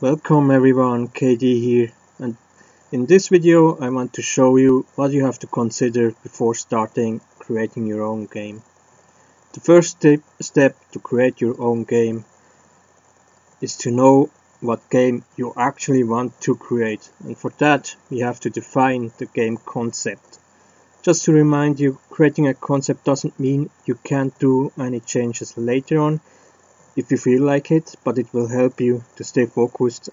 Welcome everyone, KD here, and in this video I want to show you what you have to consider before starting creating your own game. The first step to create your own game is to know what game you actually want to create, and for that we have to define the game concept. Just to remind you, creating a concept doesn't mean you can't do any changes later on if you feel like it, but it will help you to stay focused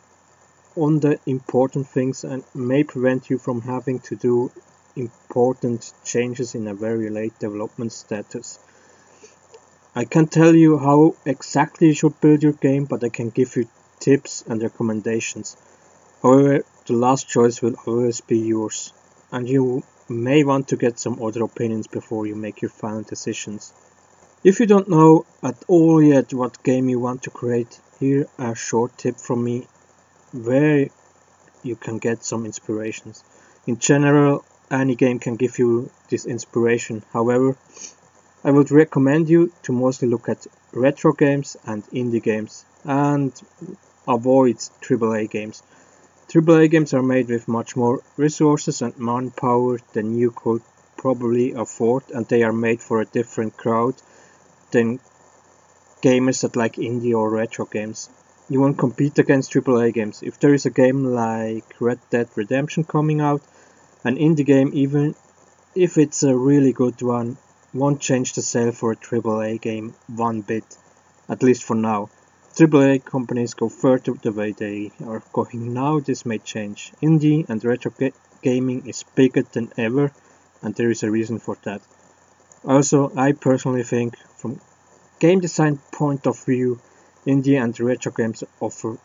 on the important things and may prevent you from having to do important changes in a very late development status. I can't tell you how exactly you should build your game, but I can give you tips and recommendations. However, the last choice will always be yours, and you may want to get some other opinions before you make your final decisions. If you don't know at all yet what game you want to create, here a short tip from me where you can get some inspirations. In general, any game can give you this inspiration. However, I would recommend you to mostly look at retro games and indie games and avoid AAA games. AAA games are made with much more resources and manpower than you could probably afford, and they are made for a different crowd than gamers that like indie or retro games. You won't compete against AAA games. If there is a game like Red Dead Redemption coming out, an indie game, even if it's a really good one, won't change the sale for a AAA game one bit, at least for now. AAA companies go further the way they are going now. This may change. Indie and retro gaming is bigger than ever, and there is a reason for that. Also, I personally think from game design point of view, indie and retro games offer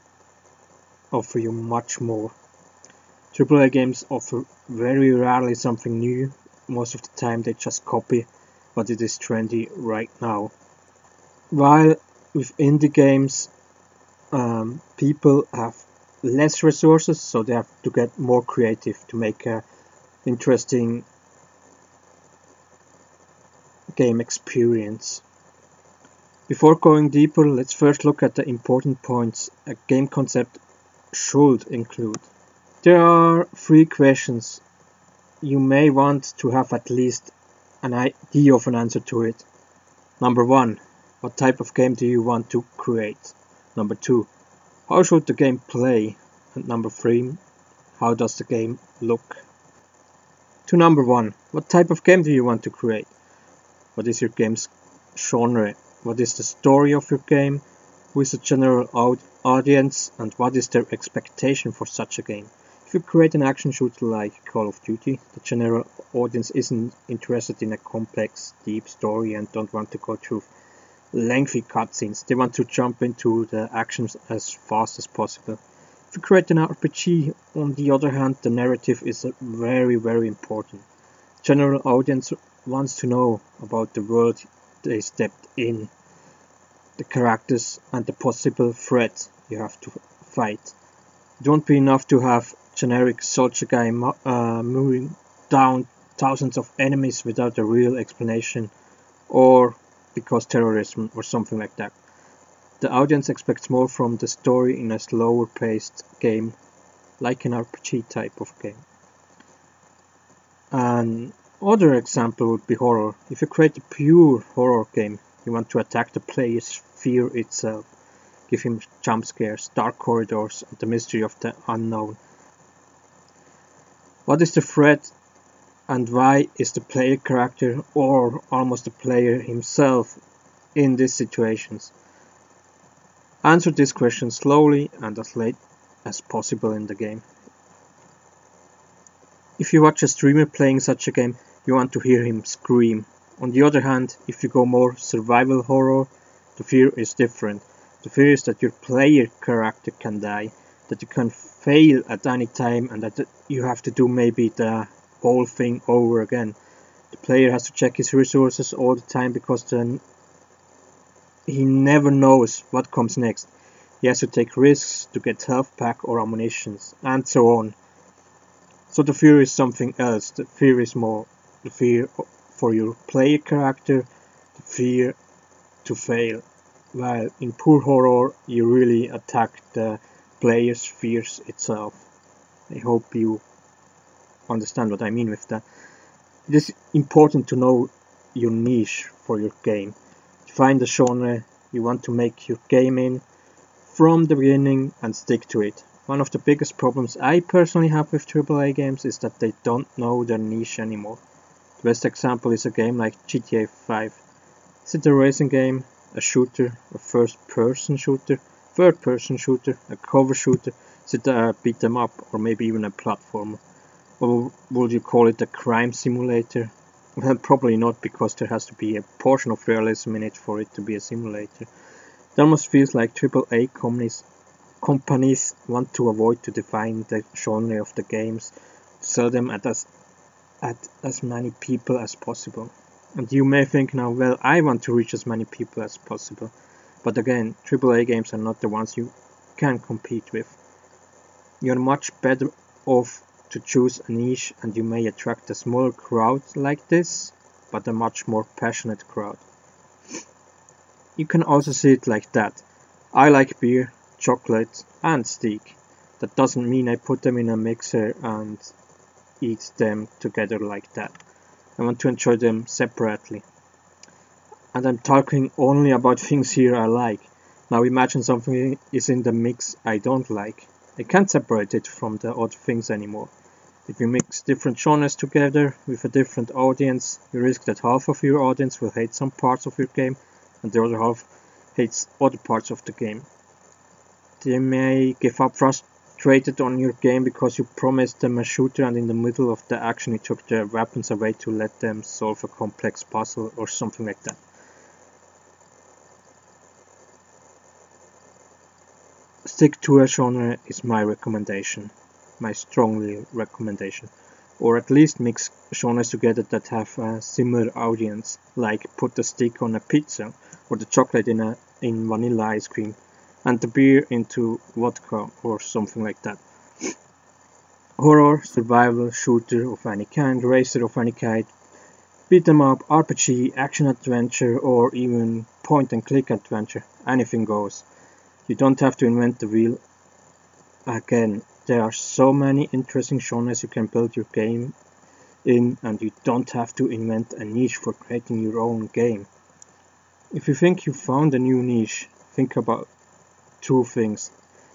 you much more. AAA games offer very rarely something new. Most of the time they just copy what it is trendy right now. While with indie games, people have less resources, so they have to get more creative to make an interesting game experience. Before going deeper, let's first look at the important points a game concept should include. There are three questions. You may want to have at least an idea of an answer to it. Number one, what type of game do you want to create? Number two, how should the game play? And number three, how does the game look? To number one, what type of game do you want to create? What is your game's genre? What is the story of your game? Who is the general audience? And what is their expectation for such a game? If you create an action shooter like Call of Duty, the general audience isn't interested in a complex, deep story and don't want to go through lengthy cutscenes. They want to jump into the actions as fast as possible. If you create an RPG, on the other hand, the narrative is very, very important. General audience wants to know about the world they stepped in, the characters and the possible threats you have to fight. It won't be enough to have generic soldier guy moving down thousands of enemies without a real explanation, or because terrorism or something like that. The audience expects more from the story in a slower paced game, like an RPG type of game. Another example would be horror. If you create a pure horror game, you want to attack the player's fear itself, give him jump scares, dark corridors, and the mystery of the unknown. What is the threat and why is the player character, or almost the player himself, in these situations? Answer this question slowly and as late as possible in the game. If you watch a streamer playing such a game, you want to hear him scream. On the other hand, if you go more survival horror, the fear is different. The fear is that your player character can die, that you can fail at any time, and that you have to do maybe the whole thing over again. The player has to check his resources all the time because then he never knows what comes next. He has to take risks to get health pack or ammunition, and so on. So the fear is something else. The fear is more the fear for your player character, the fear to fail. While in pure horror you really attack the player's fears itself. I hope you understand what I mean with that. It is important to know your niche for your game. Define the genre you want to make your game in from the beginning and stick to it. One of the biggest problems I personally have with AAA games is that they don't know their niche anymore. The best example is a game like GTA V. Is it a racing game, a shooter, a first-person shooter, third-person shooter, a cover shooter? Is it a beat-em-up or maybe even a platformer? Or would you call it a crime simulator? Well, probably not, because there has to be a portion of realism in it for it to be a simulator. It almost feels like AAA companies want to avoid to define the genre of the games, sell them at as many people as possible. And you may think now, well, I want to reach as many people as possible. But again, AAA games are not the ones you can compete with. You're much better off to choose a niche, and you may attract a smaller crowd like this, but a much more passionate crowd. You can also see it like that. I like beer, chocolate and steak. That doesn't mean I put them in a mixer and eat them together like that. I want to enjoy them separately. And I'm talking only about things here I like. Now imagine something is in the mix I don't like. I can't separate it from the other things anymore. If you mix different genres together with a different audience, you risk that half of your audience will hate some parts of your game and the other half hates other parts of the game. They may give up frustrated on your game because you promised them a shooter and in the middle of the action you took their weapons away to let them solve a complex puzzle or something like that. Stick to a genre is my recommendation, my strongly recommendation. Or at least mix genres together that have a similar audience, like put the steak on a pizza, or the chocolate in vanilla ice cream, and the beer into vodka or something like that. Horror, survival, shooter of any kind, racer of any kind, beat 'em up, RPG, action adventure, or even point and click adventure, anything goes. You don't have to invent the wheel again. There are so many interesting genres you can build your game in, and you don't have to invent a niche for creating your own game. If you think you found a new niche, think about two things.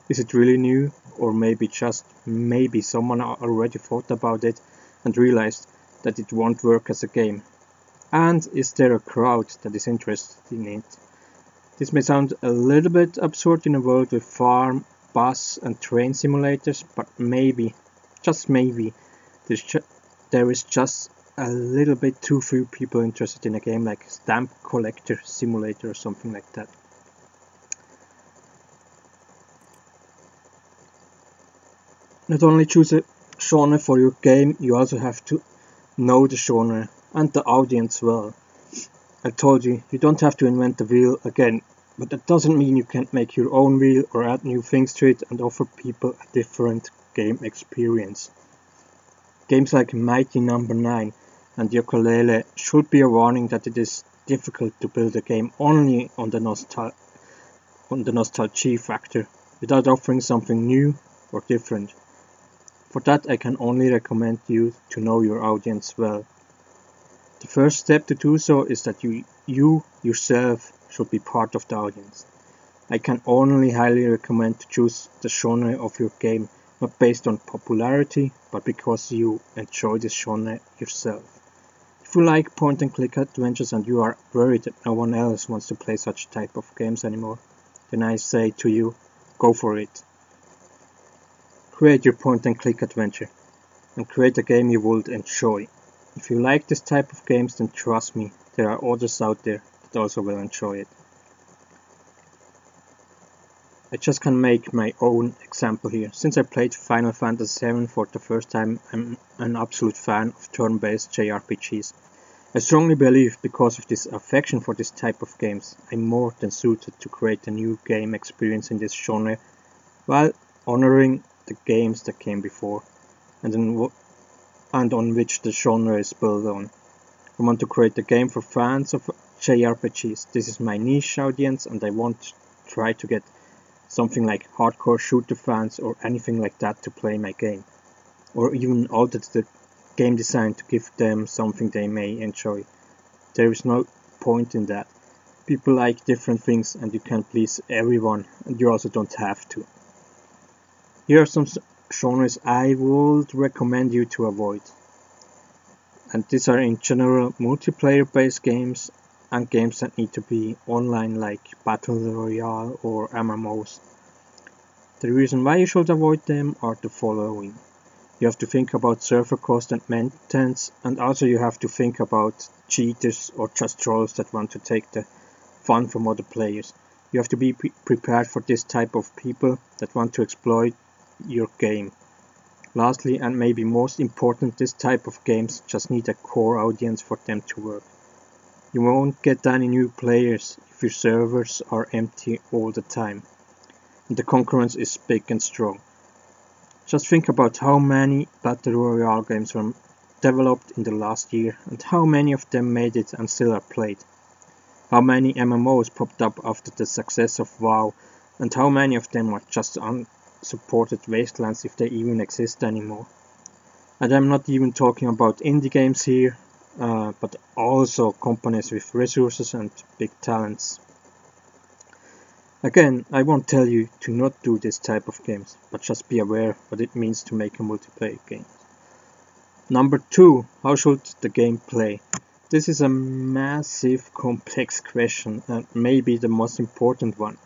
Is it really new, or maybe just maybe someone already thought about it and realized that it won't work as a game? And is there a crowd that is interested in it? This may sound a little bit absurd in a world with farm, bus and train simulators, but maybe, just maybe, there is just a little bit too few people interested in a game like Stamp Collector Simulator or something like that. Not only choose a genre for your game, you also have to know the genre and the audience well. I told you, you don't have to invent the wheel again, but that doesn't mean you can't make your own wheel or add new things to it and offer people a different game experience. Games like Mighty No. 9 and Yooka-Laylee should be a warning that it is difficult to build a game only on the nostalgia factor, without offering something new or different. For that I can only recommend you to know your audience well. The first step to do so is that you yourself should be part of the audience. I can only highly recommend to choose the genre of your game, not based on popularity, but because you enjoy this genre yourself. If you like point and click adventures and you are worried that no one else wants to play such type of games anymore, then I say to you, go for it. Create your point and click adventure and create a game you would enjoy. If you like this type of games, then trust me, there are others out there that also will enjoy it. I just can make my own example here. Since I played Final Fantasy VII for the first time, I'm an absolute fan of turn-based JRPGs. I strongly believe because of this affection for this type of games, I'm more than suited to create a new game experience in this genre while honoring the games that came before and on which the genre is built on. I want to create a game for fans of JRPGs. This is my niche audience, and I want to try to get something like hardcore shooter fans or anything like that to play my game, or even altered the game design to give them something they may enjoy. There is no point in that. People like different things and you can't please everyone, and you also don't have to. Here are some genres I would recommend you to avoid. And these are in general multiplayer based games and games that need to be online, like Battle Royale or MMOs. The reason why you should avoid them are the following. You have to think about server cost and maintenance, and also you have to think about cheaters or just trolls that want to take the fun from other players. You have to be prepared for this type of people that want to exploit your game. Lastly, and maybe most important, this type of games just need a core audience for them to work. You won't get any new players if your servers are empty all the time, and the concurrence is big and strong. Just think about how many Battle Royale games were developed in the last year, and how many of them made it and still are played. How many MMOs popped up after the success of WoW, and how many of them are just unsupported wastelands if they even exist anymore. And I'm not even talking about indie games here, but also companies with resources and big talents. Again, I won't tell you to not do this type of games, but just be aware what it means to make a multiplayer game. Number 2, how should the game play? This is a massive, complex question, and maybe the most important one.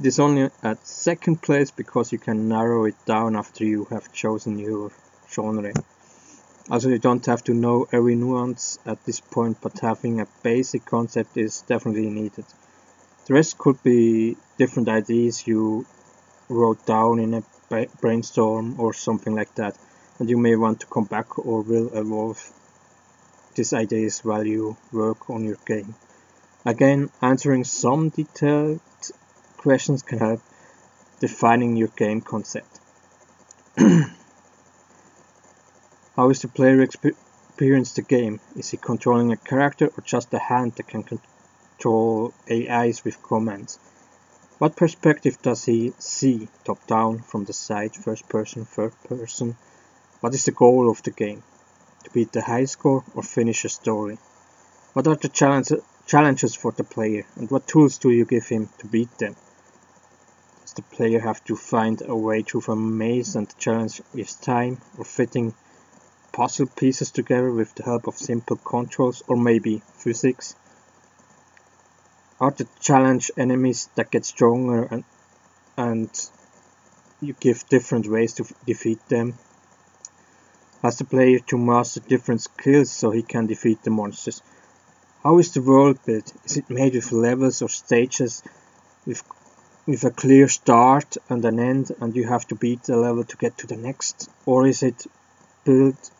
It is only at second place because you can narrow it down after you have chosen your genre. Also, you don't have to know every nuance at this point, but having a basic concept is definitely needed. The rest could be different ideas you wrote down in a brainstorm or something like that, and you may want to come back or will evolve these ideas while you work on your game. Again, answering some detailed questions can help defining your game concept. How is the player experience the game? Is he controlling a character or just a hand that can control AIs with commands? What perspective does he see? Top down, from the side, first person, third person? What is the goal of the game? To beat the high score or finish a story? What are the challenges for the player, and what tools do you give him to beat them? Does the player have to find a way through a maze and the challenge is time, or fitting puzzle pieces together with the help of simple controls or maybe physics? Are the challenge enemies that get stronger and you give different ways to defeat them? Has the player to master different skills so he can defeat the monsters? How is the world built? Is it made with levels or stages with a clear start and an end, and you have to beat the level to get to the next? Or is it built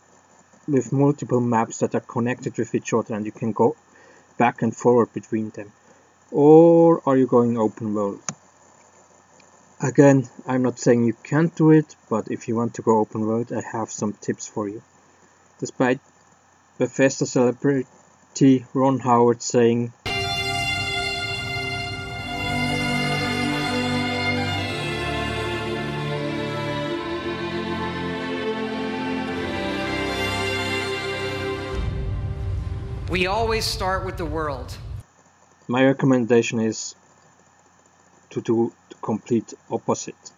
with multiple maps that are connected with each other and you can go back and forward between them? Or are you going open world? Again, I'm not saying you can't do it, but if you want to go open world, I have some tips for you. Despite Bethesda celebrity Ron Howard saying, "We always start with the world," my recommendation is to do the complete opposite.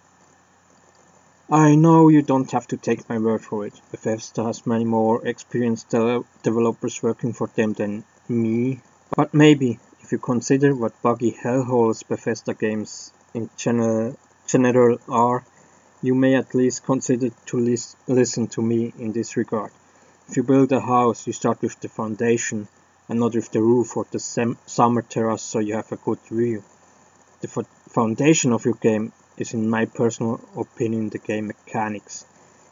I know you don't have to take my word for it. Bethesda has many more experienced developers working for them than me. But maybe, if you consider what buggy hellholes Bethesda games in general are, you may at least consider to listen to me in this regard. If you build a house, you start with the foundation and not with the roof or the summer terrace, so you have a good view. The foundation of your game is, in my personal opinion, the game mechanics.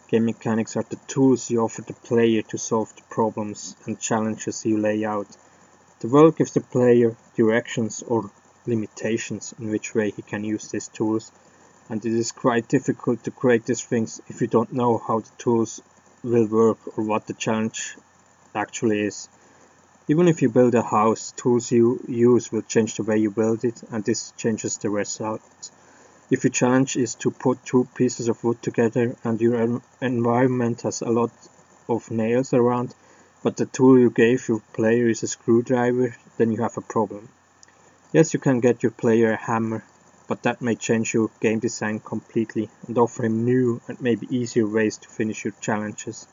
Game mechanics are the tools you offer the player to solve the problems and challenges you lay out. The world gives the player directions or limitations in which way he can use these tools, and it is quite difficult to create these things if you don't know how the tools will work or what the challenge actually is. Even if you build a house, tools you use will change the way you build it, and this changes the result. If your challenge is to put two pieces of wood together and your environment has a lot of nails around, but the tool you gave your player is a screwdriver, then you have a problem. Yes, you can get your player a hammer, but that may change your game design completely and offer him new and maybe easier ways to finish your challenges.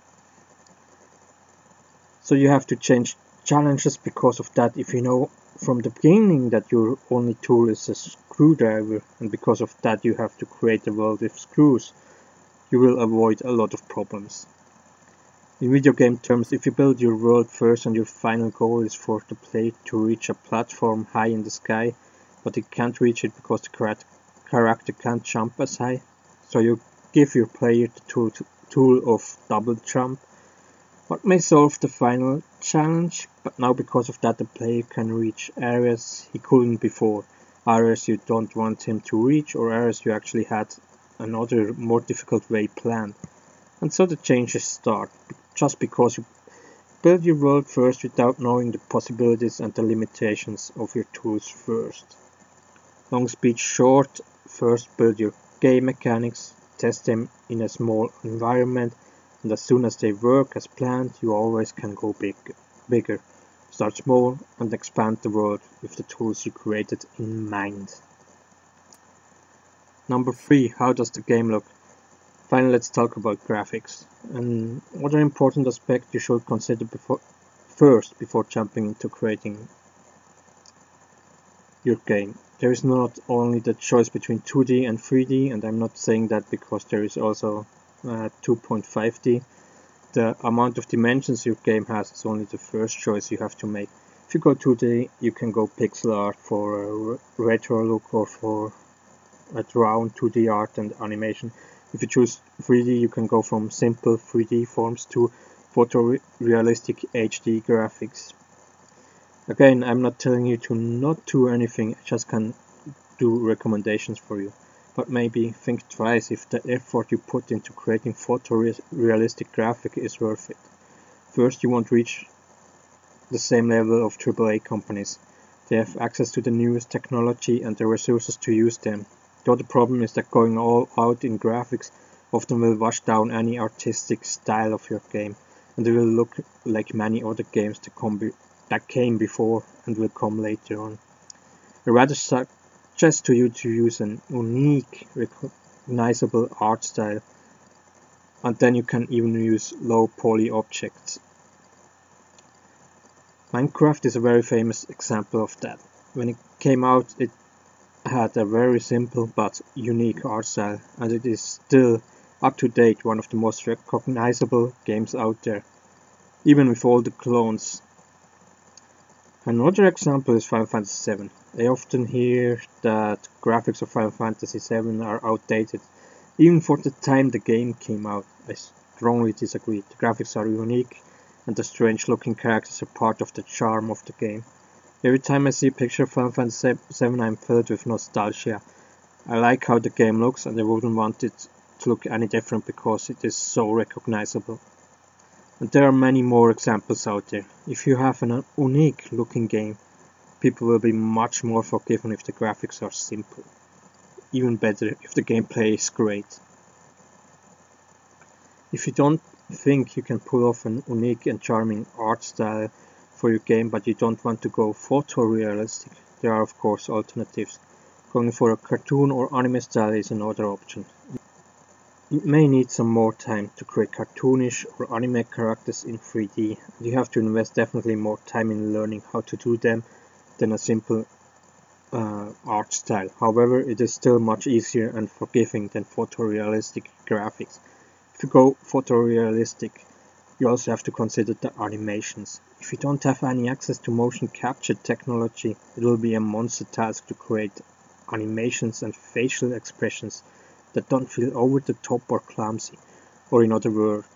So you have to change challenges because of that. If you know from the beginning that your only tool is a screwdriver, and because of that you have to create a world with screws, you will avoid a lot of problems. In video game terms, if you build your world first and your final goal is for the player to reach a platform high in the sky, but it can't reach it because the character can't jump as high, so you give your player the tool of double jump, what may solve the final challenge, but now because of that the player can reach areas he couldn't before, areas you don't want him to reach or areas you actually had another more difficult way planned. And so the changes start. Just because you build your world first without knowing the possibilities and the limitations of your tools first. Long speech short, first build your game mechanics, test them in a small environment, and as soon as they work as planned, you always can go bigger. Start small and expand the world with the tools you created in mind. Number 3, how does the game look? Finally, let's talk about graphics. And what an important aspect you should consider first before jumping into creating your game. There is not only the choice between 2D and 3D, and I'm not saying that because there is also 2.5D. The amount of dimensions your game has is only the first choice you have to make. If you go 2D, you can go pixel art for a retro look or for a drawn 2D art and animation. If you choose 3D, you can go from simple 3D forms to photorealistic HD graphics. Again, I'm not telling you to not do anything, I just can do recommendations for you. But maybe think twice if the effort you put into creating photorealistic graphic is worth it. First, you won't reach the same level of AAA companies. They have access to the newest technology and the resources to use them. The other problem is that going all out in graphics often will wash down any artistic style of your game, and it will look like many other games that came before and will come later on. I rather suggest to you to use an unique, recognizable art style, and then you can even use low poly objects. Minecraft is a very famous example of that. When it came out, it had a very simple but unique art style, and it is still up to date one of the most recognizable games out there, even with all the clones. Another example is Final Fantasy VII. I often hear that graphics of Final Fantasy VII are outdated, even for the time the game came out. I strongly disagree. The graphics are unique, and the strange looking characters are part of the charm of the game. Every time I see a picture of Final Fantasy VII, I'm filled with nostalgia. I like how the game looks, and I wouldn't want it to look any different because it is so recognizable. And there are many more examples out there. If you have an unique looking game, people will be much more forgiving if the graphics are simple. Even better if the gameplay is great. If you don't think you can pull off an unique and charming art style for your game, but you don't want to go photorealistic, there are of course alternatives. Going for a cartoon or anime style is another option. You may need some more time to create cartoonish or anime characters in 3D, and you have to invest definitely more time in learning how to do them than a simple art style. However, it is still much easier and forgiving than photorealistic graphics. If you go photorealistic, you also have to consider the animations. If you don't have any access to motion capture technology, it will be a monster task to create animations and facial expressions that don't feel over the top or clumsy, or in other words,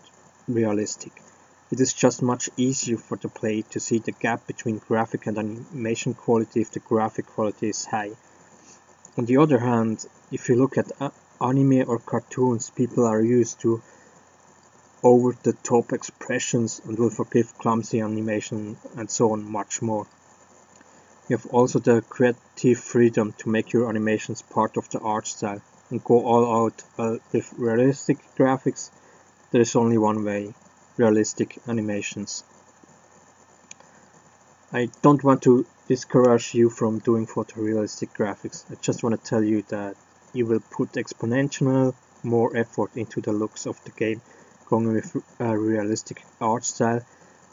realistic. It is just much easier for the player to see the gap between graphic and animation quality if the graphic quality is high. On the other hand, if you look at anime or cartoons, people are used to over-the-top expressions and will forgive clumsy animation and so on much more. You have also the creative freedom to make your animations part of the art style. and go all out, but with realistic graphics there is only one way: realistic animations. I don't want to discourage you from doing photorealistic graphics. I just want to tell you that you will put exponential more effort into the looks of the game, going with a realistic art style,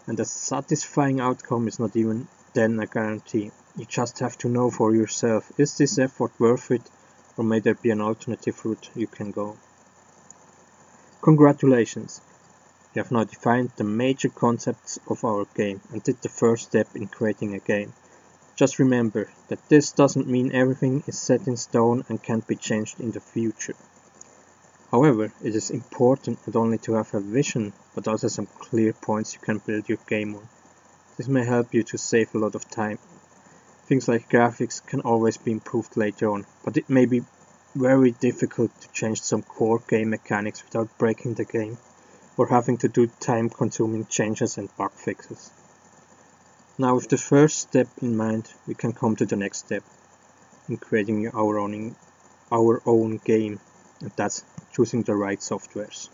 and a satisfying outcome is not even then a guarantee. You just have to know for yourself, is this effort worth it, or may there be an alternative route you can go? Congratulations! You have now defined the major concepts of our game and did the first step in creating a game. Just remember that this doesn't mean everything is set in stone and can't be changed in the future. However, it is important not only to have a vision, but also some clear points you can build your game on. This may help you to save a lot of time. Things like graphics can always be improved later on, but it may be very difficult to change some core game mechanics without breaking the game, or having to do time-consuming changes and bug fixes. Now, with the first step in mind, we can come to the next step in creating our own game, and that's choosing the right softwares.